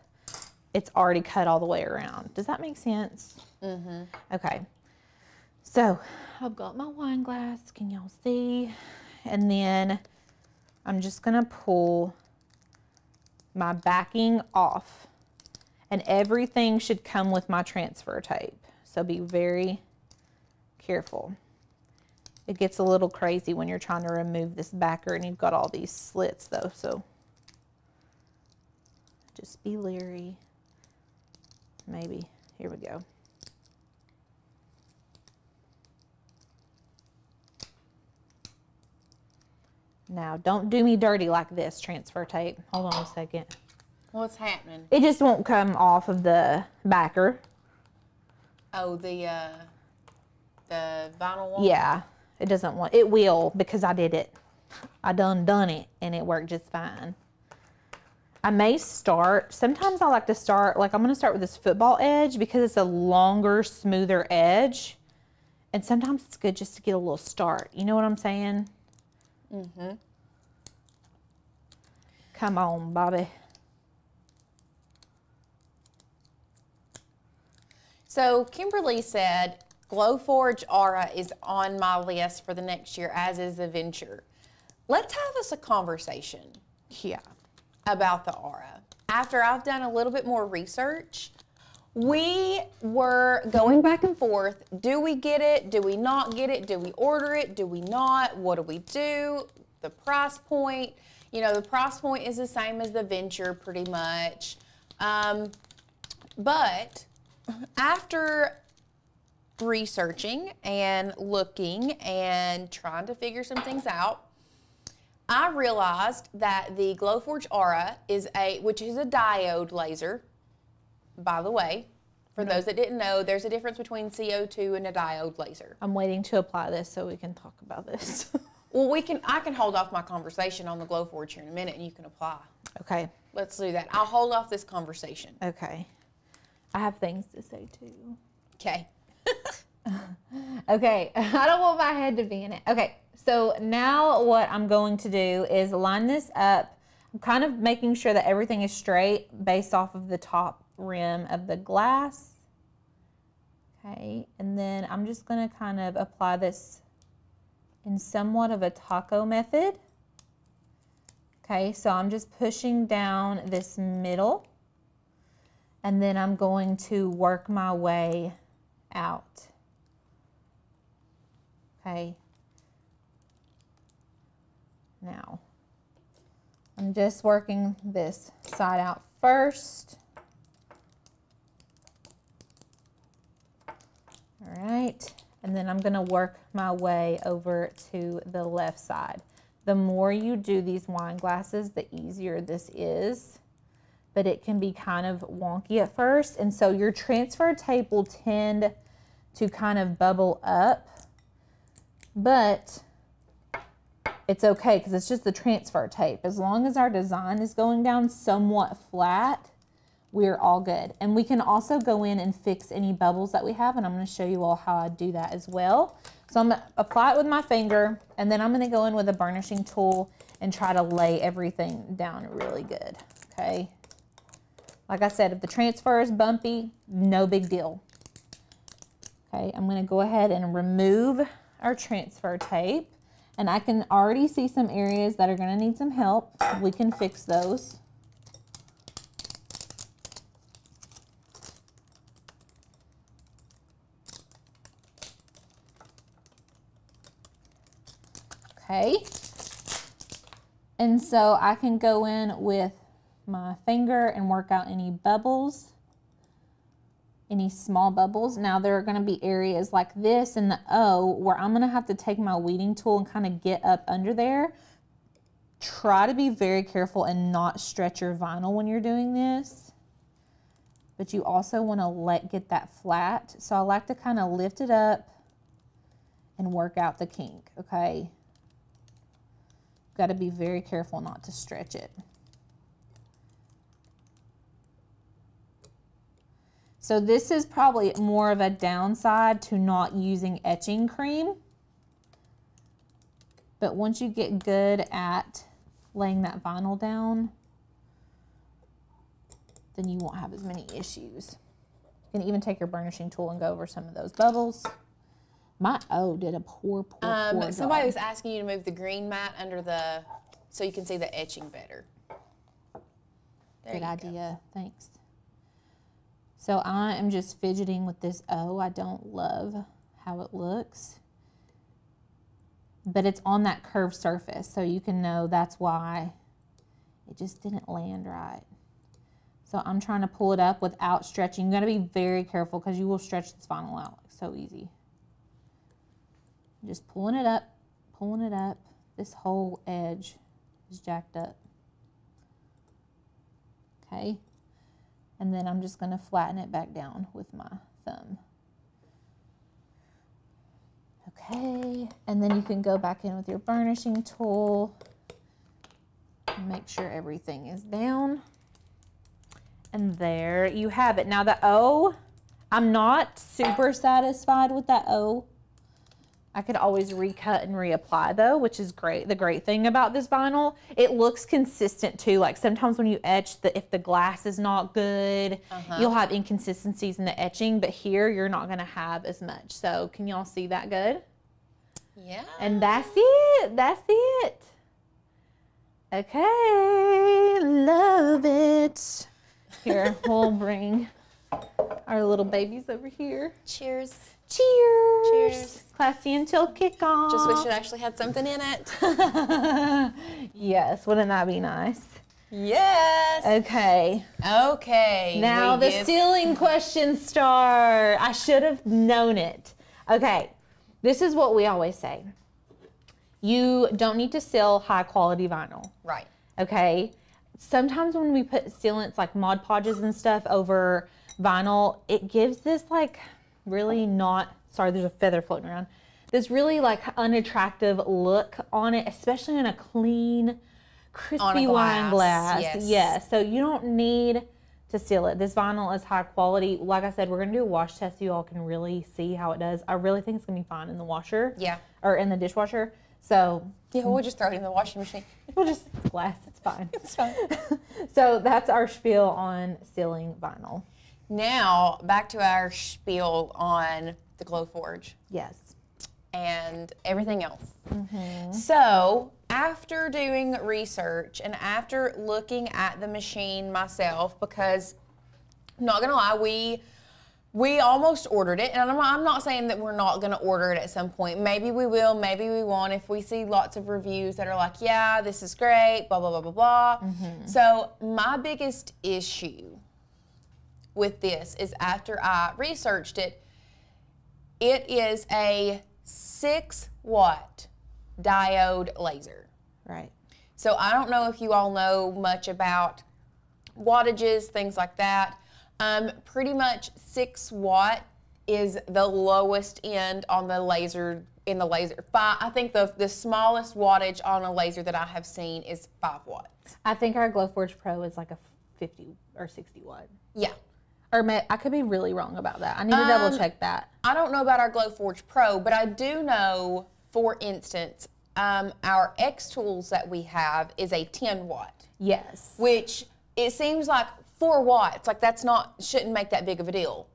it's already cut all the way around. Does that make sense? Mm-hmm. Okay. So I've got my wine glass. Can y'all see? And then I'm just going to pull my backing off. And everything should come with my transfer tape. So be very careful. It gets a little crazy when you're trying to remove this backer and you've got all these slits though, so just be leery. Maybe, here we go. Now, don't do me dirty like this, transfer tape. Hold on a second. What's happening? It just won't come off of the backer. Oh, the uh, the vinyl one? Yeah, it doesn't want, it will because I did it. I done done it and it worked just fine. I may start, sometimes I like to start, like I'm gonna start with this football edge because it's a longer, smoother edge. And sometimes it's good just to get a little start. You know what I'm saying? Mm-hmm. Come on, Bobby. So Kimberly said, Glowforge Aura is on my list for the next year, as is the Venture. Let's have us a conversation. Yeah. About the Aura. After I've done a little bit more research, we were going back and forth. Do we get it? Do we not get it? Do we order it? Do we not? What do we do? The price point. You know, the price point is the same as the Venture pretty much. Um, but after researching and looking and trying to figure some things out, I realized that the Glowforge Aura is a, which is a diode laser, by the way. For mm-hmm. those that didn't know, there's a difference between C O two and a diode laser. I'm waiting to apply this so we can talk about this. Well, we can, I can hold off my conversation on the Glowforge here in a minute and you can apply. Okay. Let's do that. I'll hold off this conversation. Okay. I have things to say too. Okay. Okay. I don't want my head to be in it. Okay. So now what I'm going to do is line this up. I'm kind of making sure that everything is straight based off of the top rim of the glass. Okay, and then I'm just gonna kind of apply this in somewhat of a taco method. Okay, so I'm just pushing down this middle and then I'm going to work my way out. Okay. Now, I'm just working this side out first. All right, and then I'm gonna work my way over to the left side. The more you do these wine glasses, the easier this is, but it can be kind of wonky at first. And so your transfer tape will tend to kind of bubble up, but it's okay because it's just the transfer tape. As long as our design is going down somewhat flat, we're all good. And we can also go in and fix any bubbles that we have, and I'm going to show you all how I do that as well. So I'm going to apply it with my finger, and then I'm going to go in with a burnishing tool and try to lay everything down really good, okay? Like I said, if the transfer is bumpy, no big deal. Okay, I'm going to go ahead and remove our transfer tape. And I can already see some areas that are going to need some help. We can fix those. Okay. And so I can go in with my finger and work out any bubbles, any small bubbles. Now there are going to be areas like this in the O where I'm going to have to take my weeding tool and kind of get up under there. Try to be very careful and not stretch your vinyl when you're doing this. But you also want to let get that flat. So I like to kind of lift it up and work out the kink, okay? Got to be very careful not to stretch it. So this is probably more of a downside to not using etching cream. But once you get good at laying that vinyl down, then you won't have as many issues. You can even take your burnishing tool and go over some of those bubbles. My O did a poor, poor, um, poor Somebody job. was asking you to move the green mat under the, so you can see the etching better. There good idea, go. Thanks. So I am just fidgeting with this O. I don't love how it looks, but it's on that curved surface, so you can know that's why it just didn't land right. So I'm trying to pull it up without stretching. You gotta be very careful because you will stretch this vinyl out so easy. Just pulling it up, pulling it up. This whole edge is jacked up, okay? And then I'm just going to flatten it back down with my thumb. Okay, and then you can go back in with your burnishing tool. Make sure everything is down. And there you have it. Now the O, I'm not super satisfied with that O. I could always recut and reapply though, which is great. The great thing about this vinyl, it looks consistent too. Like sometimes when you etch, the, if the glass is not good, uh-huh. you'll have inconsistencies in the etching, but here you're not gonna have as much. So can y'all see that good? Yeah. And that's it, that's it. Okay, love it. Here, we'll bring our little babies over here. Cheers. Cheers. Cheers. Classy until kickoff. Just wish it actually had something in it. Yes, wouldn't that be nice? Yes. Okay. Okay. Now the give. Ceiling question star. I should have known it. Okay. This is what we always say. You don't need to seal high quality vinyl. Right. Okay. Sometimes when we put sealants like Mod Podges and stuff over vinyl, it gives this like really not, sorry, there's a feather floating around. This really like unattractive look on it, especially in a clean, crispy wine glass. Yes. Yes. So you don't need to seal it. This vinyl is high quality. Like I said, we're going to do a wash test so you all can really see how it does. I really think it's going to be fine in the washer. Yeah. Or in the dishwasher. So yeah, we'll just throw it in the washing machine. We'll just, it's glass, it's fine. It's fine. So that's our spiel on sealing vinyl. Now, back to our spiel on the Glowforge. Yes. And everything else. Mm-hmm. So, after doing research and after looking at the machine myself, because I'm not going to lie, we we almost ordered it. And I'm, I'm not saying that we're not going to order it at some point. Maybe we will, maybe we won't. If we see lots of reviews that are like, yeah, this is great, blah, blah, blah, blah, blah. Mm-hmm. So, my biggest issue with this is after I researched it, it is a six watt diode laser. Right. So I don't know if you all know much about wattages, things like that. Um, pretty much six watt is the lowest end on the laser, in the laser. Five, I think the, the smallest wattage on a laser that I have seen is five watts. I think our Glowforge Pro is like a fifty or sixty watt. Yeah. Or I could be really wrong about that. I need to um, double check that. I don't know about our Glowforge Pro, but I do know, for instance, um, our X-Tools that we have is a ten watt. Yes. Which it seems like four watts, like that's not, shouldn't make that big of a deal.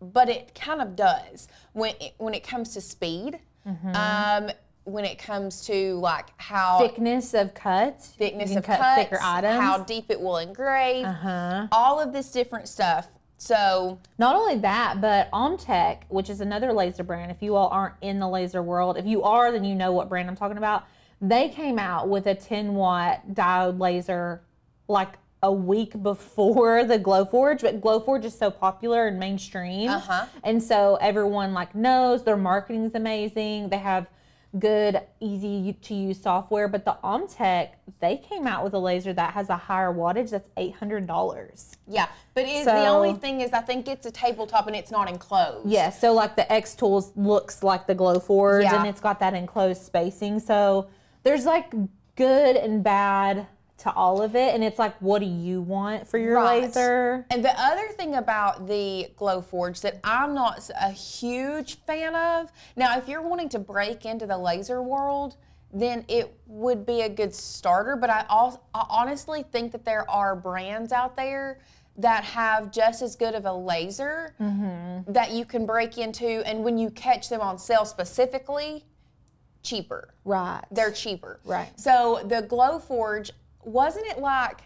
But it kind of does when it, when it comes to speed, mm-hmm. um, when it comes to like how thickness of cuts, thickness of cut cuts, thicker items, how deep it will engrave, uh-huh. all of this different stuff. So not only that, but Omtech, which is another laser brand, if you all aren't in the laser world, if you are, then you know what brand I'm talking about. They came out with a ten watt diode laser like a week before the Glowforge, but Glowforge is so popular and mainstream. Uh-huh. And so everyone like knows, their marketing is amazing. They have good, easy to use software, but the Omtech, they came out with a laser that has a higher wattage. That's eight hundred dollars. Yeah, but it, so, the only thing is I think it's a tabletop and it's not enclosed. Yeah, so like the X-Tools looks like the Glowforge, yeah. and it's got that enclosed spacing. So there's like good and bad to all of it, and it's like, what do you want for your right. laser? And the other thing about the Glowforge that I'm not a huge fan of, now if you're wanting to break into the laser world, then it would be a good starter, but I, also, I honestly think that there are brands out there that have just as good of a laser mm-hmm. that you can break into, and when you catch them on sale specifically, cheaper. Right. They're cheaper. Right. So the Glowforge, wasn't it like,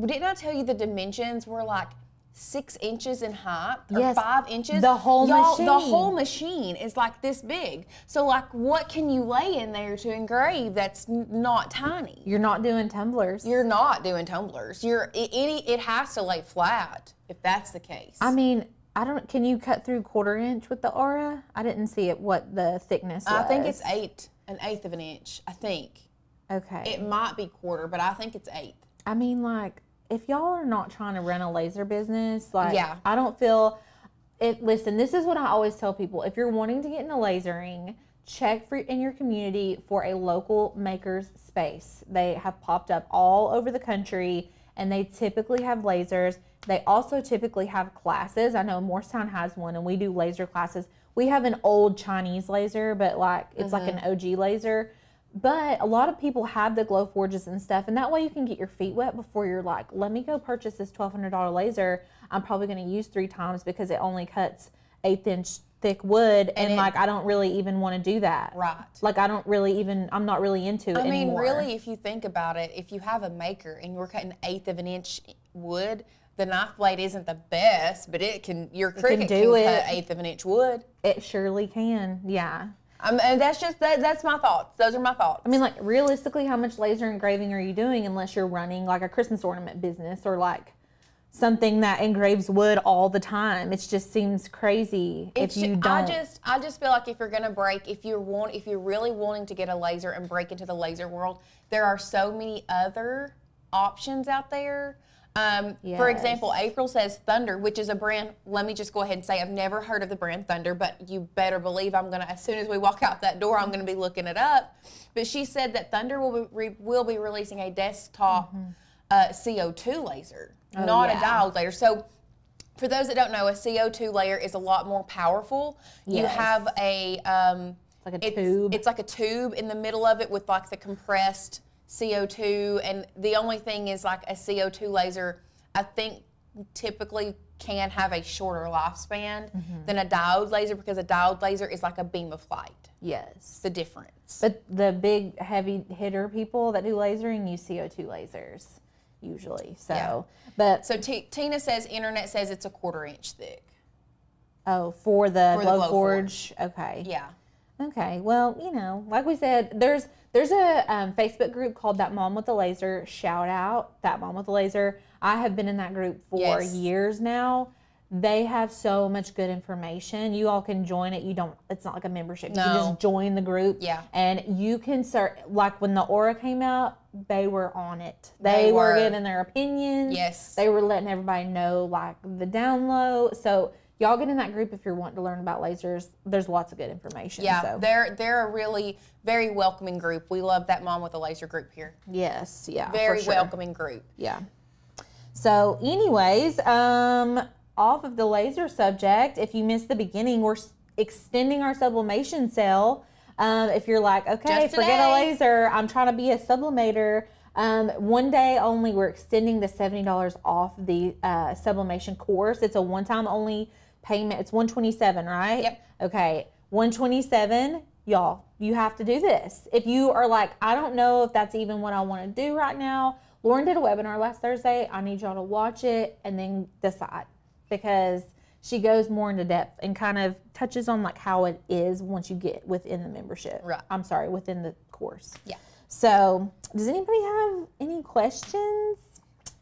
didn't I tell you the dimensions were like six inches in height or yes, five inches? The whole machine. The whole machine is like this big. So like what can you lay in there to engrave that's not tiny? You're not doing tumblers. You're not doing tumblers. You're any. It has to lay flat if that's the case. I mean, I don't, can you cut through quarter inch with the Aura? I didn't see it, what the thickness was. I think it's eight, an eighth of an inch, I think. Okay. It might be quarter, but I think it's eighth. I mean, like, if y'all are not trying to run a laser business, like, yeah. I don't feel it. Listen, this is what I always tell people. If you're wanting to get into lasering, check for, in your community for a local Maker's Space. They have popped up all over the country, and they typically have lasers. They also typically have classes. I know Morristown has one, and we do laser classes. We have an old Chinese laser, but like it's mm-hmm. like an O G laser. But a lot of people have the Glowforges and stuff, and that way you can get your feet wet before you're like, let me go purchase this twelve hundred dollar laser I'm probably going to use three times because it only cuts eighth inch thick wood, and, and it, like I don't really even want to do that. Right. Like I don't really even, I'm not really into it I mean, anymore. Really, if you think about it, if you have a maker and you're cutting eighth of an inch wood, the knife blade isn't the best, but it can, your Cricut can, do can it. cut eighth of an inch wood. It surely can, yeah. Um, and that's just, that, that's my thoughts. Those are my thoughts. I mean, like, realistically, how much laser engraving are you doing unless you're running, like, a Christmas ornament business or, like, something that engraves wood all the time? It just seems crazy it's if you don't. I just, I just feel like if you're going to break, if you're, want, if you're really wanting to get a laser and break into the laser world, there are so many other options out there. Um, yes. For example, April says Thunder, which is a brand, let me just go ahead and say I've never heard of the brand Thunder, but you better believe I'm going to, as soon as we walk out that door, I'm going to be looking it up. But she said that Thunder will be, re, will be releasing a desktop mm-hmm. uh, C O two laser, oh, not yeah. a diode laser. So for those that don't know, a C O two layer is a lot more powerful. Yes. You have a, um, like a it's, tube. It's like a tube in the middle of it with like the compressed C O two, and the only thing is like a C O two laser, I think typically can have a shorter lifespan mm-hmm. than a diode laser, because a diode laser is like a beam of light. Yes. It's the difference. But the big heavy hitter people that do lasering use C O two lasers usually. So, yeah. but. So T Tina says, internet says it's a quarter inch thick. Oh, for the Glowforge? Okay. Yeah. Okay, well, you know, like we said, there's there's a um, Facebook group called That Mom with a Laser. Shout out, That Mom with a Laser. I have been in that group for yes. years now. They have so much good information. You all can join it. You don't, it's not like a membership. No. You just join the group. Yeah. And you can start, like when the Aura came out, they were on it. They, they were giving their opinions. Yes. They were letting everybody know, like, the down low. So, y'all get in that group if you're wanting to learn about lasers. There's lots of good information. Yeah, so. they're, they're a really very welcoming group. We love That Mom with a Laser group here. Yes, yeah, Very sure. welcoming group. Yeah. So anyways, um, off of the laser subject, if you missed the beginning, we're extending our sublimation sale. Um, if you're like, okay, forget a laser, I'm trying to be a sublimator. Um, one day only, we're extending the seventy dollars off the uh, sublimation course. It's a one-time only payment. It's one twenty-seven, right? Yep. Okay, one twenty-seven, y'all, you have to do this. If you are like, I don't know if that's even what I want to do right now. Lauren did a webinar last Thursday. I need y'all to watch it and then decide, because she goes more into depth and kind of touches on like how it is once you get within the membership. Right. I'm sorry, within the course. Yeah. So does anybody have any questions?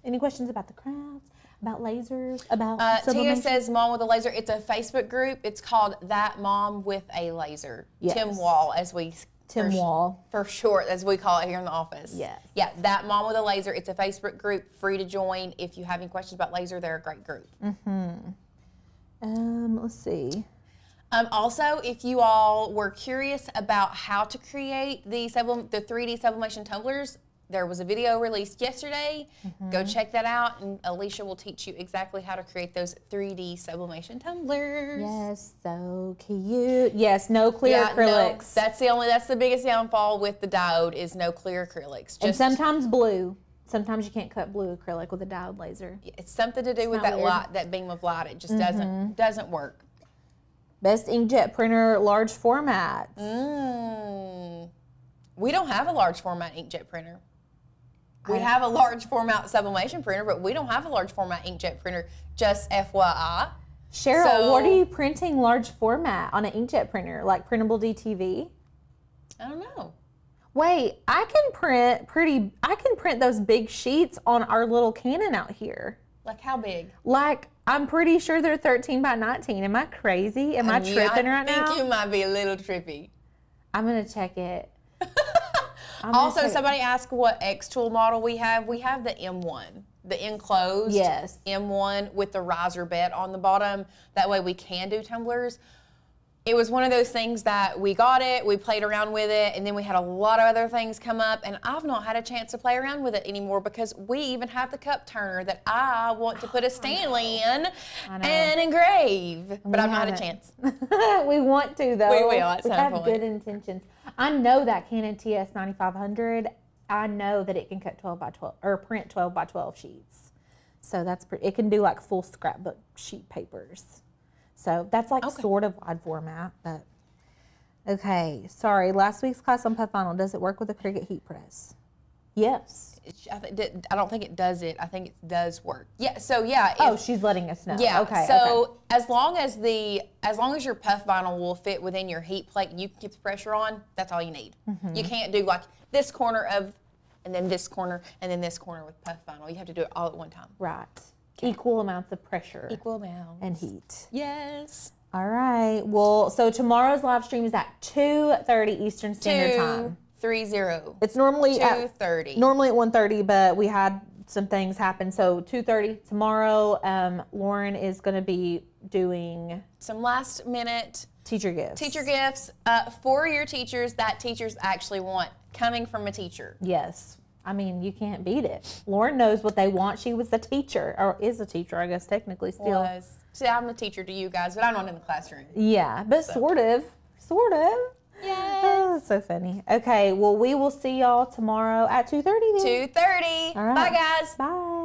Any questions about the crafts? About lasers, about uh, Tina says Mom with a Laser. It's a Facebook group. It's called That Mom with a Laser. Yes. Tim Wall, as we Tim for, Wall for short, as we call it here in the office. Yes. Yeah, That Mom with a Laser. It's a Facebook group, free to join. If you have any questions about laser, they're a great group. Mm-hmm. Um, let's see. Um, also, if you all were curious about how to create the sublim the three D sublimation tumblers, there was a video released yesterday. Mm-hmm. Go check that out, and Alicia will teach you exactly how to create those three D sublimation tumblers. Yes, so cute. Yes, no clear yeah, acrylics. No, that's the only. That's the biggest downfall with the diode is no clear acrylics. Just, and sometimes blue. Sometimes you can't cut blue acrylic with a diode laser. It's something to do it's with that weird. light, that beam of light. It just mm-hmm. doesn't doesn't work. Best inkjet printer, large format. Mm. We don't have a large format inkjet printer. We have a large format sublimation printer, but we don't have a large format inkjet printer, just F Y I. Cheryl, so, what are you printing large format on an inkjet printer, like printable D T V? I don't know. Wait, I can print pretty, I can print those big sheets on our little Canon out here. Like how big? Like, I'm pretty sure they're thirteen by nineteen. Am I crazy? Am I, I mean, tripping I right now? I think you might be a little trippy. I'm going to check it. I'm also, somebody asked what X-Tool model we have. We have the M one, the enclosed yes. M one with the riser bed on the bottom. That way we can do tumblers. it was one of those things that we got it, we played around with it, and then we had a lot of other things come up, and I've not had a chance to play around with it anymore because we even have the cup turner that I want to put a Stanley in and engrave, but I've not had a chance. We want to, though. We will at some point. We have good intentions. I know that Canon T S ninety-five hundred, I know that it can cut twelve by twelve, or print twelve by twelve sheets. So that's pretty, it can do like full scrapbook sheet papers. So that's like okay. sort of wide format, but okay. Sorry, last week's class on Puffvinyl, does it work with a Cricut heat press? Yes. I, th I don't think it does it. I think it does work. Yeah. So yeah. If, oh, she's letting us know. Yeah. Okay. So okay. as long as the as long as your Puffvinyl will fit within your heat plate, and you can keep the pressure on. That's all you need. Mm-hmm. You can't do like this corner of, and then this corner, and then this corner with Puffvinyl. You have to do it all at one time. Right. Okay. Equal amounts of pressure. Equal amounts. And heat. Yes. All right. Well, so tomorrow's live stream is at two thirty Eastern Standard two, Time. two thirty. It's normally at two thirty. Normally at one thirty, but we had some things happen. So two thirty tomorrow. Um, Lauren is going to be doing some last minute teacher gifts. Teacher gifts uh, for your teachers that teachers actually want, coming from a teacher. Yes. I mean, you can't beat it. Lauren knows what they want. She was a teacher, or is a teacher, I guess, technically still. Was. See, I'm a teacher to you guys, but I'm not in the classroom. Yeah, but so. sort of. Sort of. Yes. Oh, so funny. Okay, well, we will see y'all tomorrow at two thirty then. two thirty. All right. Bye, guys. Bye.